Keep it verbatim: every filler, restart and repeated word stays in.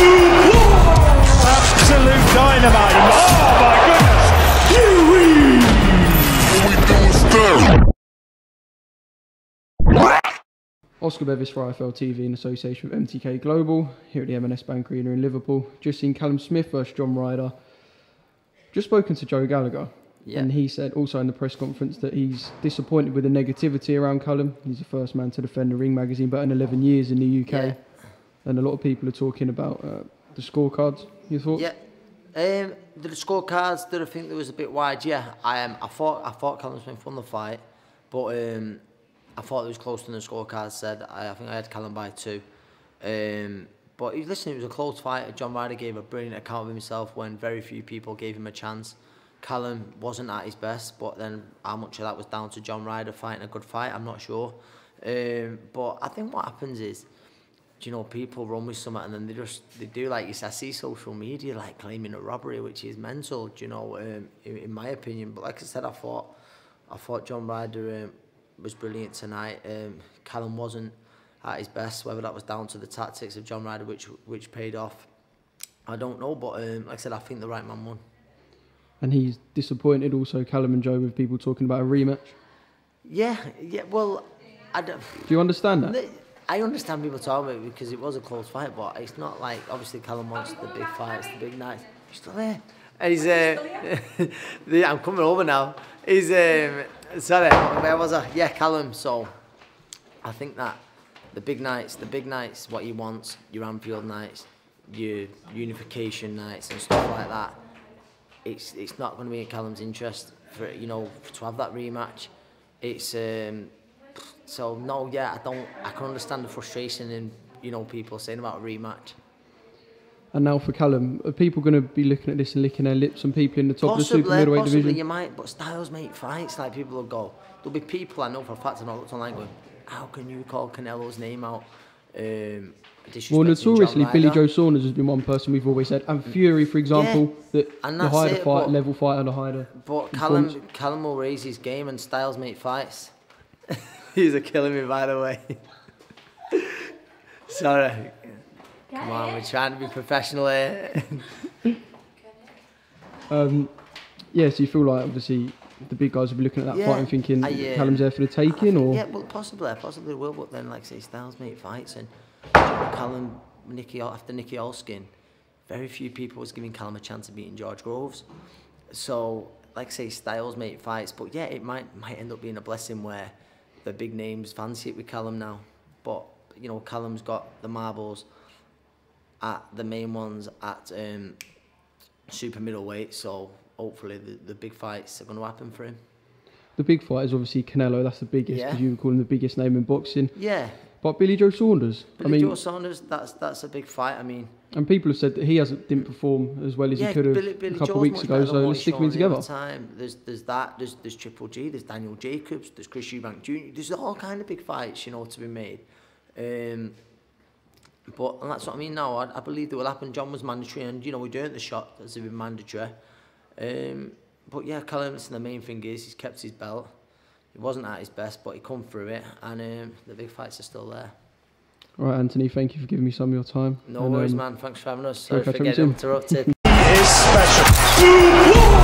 Absolute dynamite. Oh my goodness. Fury. What we doing still? Oscar Bevis for I F L T V in association with M T K Global here at the M and S Bank Arena in Liverpool. Just seen Callum Smith versus John Ryder. Just spoken to Joe Gallagher. Yeah. And he said also in the press conference that he's disappointed with the negativity around Callum. He's the first man to defend the Ring magazine, but in eleven years in the U K. Yeah. And a lot of people are talking about uh, the scorecards. Your thoughts? Yeah, um, the scorecards. Did I think that was a bit wide? Yeah, I am. Um, I thought I thought Callum Smith won the fight, but um, I thought it was close to the scorecards. Said I, I think I had Callum by two. Um, but listen, it was a close fight. John Ryder gave a brilliant account of himself when very few people gave him a chance. Callum wasn't at his best, but then how much of that was down to John Ryder fighting a good fight, I'm not sure. Um, but I think what happens is, you know, people run with something and then they just, they do, like you said, I see social media like claiming a robbery, which is mental, you know, um, in, in my opinion. But like I said, I thought, I thought John Ryder um, was brilliant tonight. Um, Callum wasn't at his best, whether that was down to the tactics of John Ryder, which, which paid off, I don't know. But um, like I said, I think the right man won. And he's disappointed also, Callum and Joe, with people talking about a rematch. Yeah, yeah, well, I don't... Do you understand that? I understand people talking about it because it was a close fight, but it's not like, obviously, Callum wants the big fights, the big nights. You're still there. He's, uh, still here? I'm coming over now. He's, um, sorry, where was I? Yeah, Callum, so I think that the big nights, the big nights, what he wants, your Anfield nights, your unification nights and stuff like that. It's, it's not going to be in Callum's interest for, you know, to have that rematch. It's um, so no, yeah, I don't. I can understand the frustration in, you know, people saying about a rematch. And now for Callum, are people going to be looking at this and licking their lips? And people in the top possibly, of the super middleweight possibly division, you might. But styles make fights. Like people will go. There'll be people I know for a fact. I looked online going, how can you call Canelo's name out? Um, well, notoriously, Billy Joe Saunders has been one person we've always said, and Fury, for example, yeah, that and the higher fight, level fight, and the higher. But Callum, forms. Callum will raise his game, and styles make fights. He's a killing me, by the way. Sorry. Come on, we're trying to be professional here. um, yeah, so you feel like obviously the big guys will be looking at that yeah, fight and thinking I, uh, Callum's there for the taking, think, or yeah, well, possibly, possibly will. But then, like say, styles make fights, and Callum, Nicky after Nicky Olskin, very few people was giving Callum a chance of beating George Groves. So, like say, styles make fights, but yeah, it might might end up being a blessing where the big names fancy it with Callum now. But you know, Callum's got the marbles at the main ones at um, super middleweight, so hopefully the, the big fights are going to happen for him. The big fight is obviously Canelo. That's the biggest, because yeah, you would call him the biggest name in boxing. Yeah. But Billy Joe Saunders. Billy I mean, Joe Saunders, that's that's a big fight. I mean, and people have said that he hasn't didn't perform as well as yeah, he could have Billy, Billy a couple Joe's of weeks ago. So let's stick him in together. Time. There's there's that. There's there's Triple G. There's Daniel Jacobs. There's Chris Eubank Junior There's all kind of big fights, you know, to be made. Um, but and that's what I mean. Now I, I believe that will happen. John was mandatory, and you know we earned the shot as if it mandatory. Um, but yeah, Callum. Listen, the main thing is he's kept his belt. He wasn't at his best, but he come through it, and um, the big fights are still there. All right, Anthony, thank you for giving me some of your time. No and, worries, um, man. Thanks for having us. Sorry for getting interrupted. It is special.